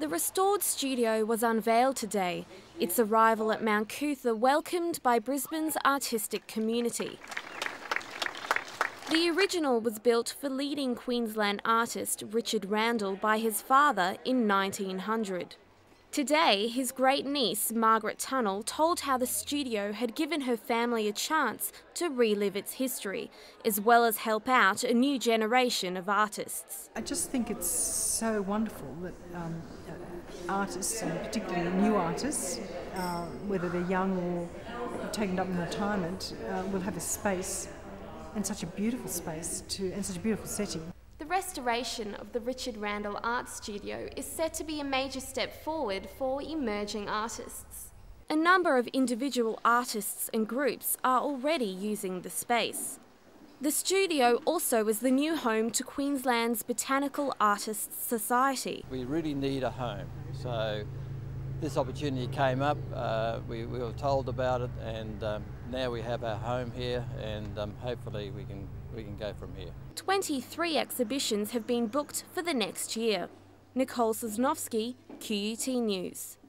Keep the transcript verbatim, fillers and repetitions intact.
The restored studio was unveiled today. Its arrival at Mount Cootha welcomed by Brisbane's artistic community. The original was built for leading Queensland artist Richard Randall by his father in nineteen hundred. Today, his great-niece Margaret Tunnell told how the studio had given her family a chance to relive its history, as well as help out a new generation of artists. I just think it's so wonderful that um, artists, and particularly new artists, uh, whether they're young or taken up in retirement, uh, will have a space, and such a beautiful space, to, and such a beautiful setting. The restoration of the Richard Randall Art Studio is said to be a major step forward for emerging artists. A number of individual artists and groups are already using the space. The studio also is the new home to Queensland's Botanical Artists Society. We really need a home, so this opportunity came up, uh, we, we were told about it, and um, now we have our home here, and um, hopefully we can We can go from here. twenty-three exhibitions have been booked for the next year. Nicole Sosnowski, Q U T News.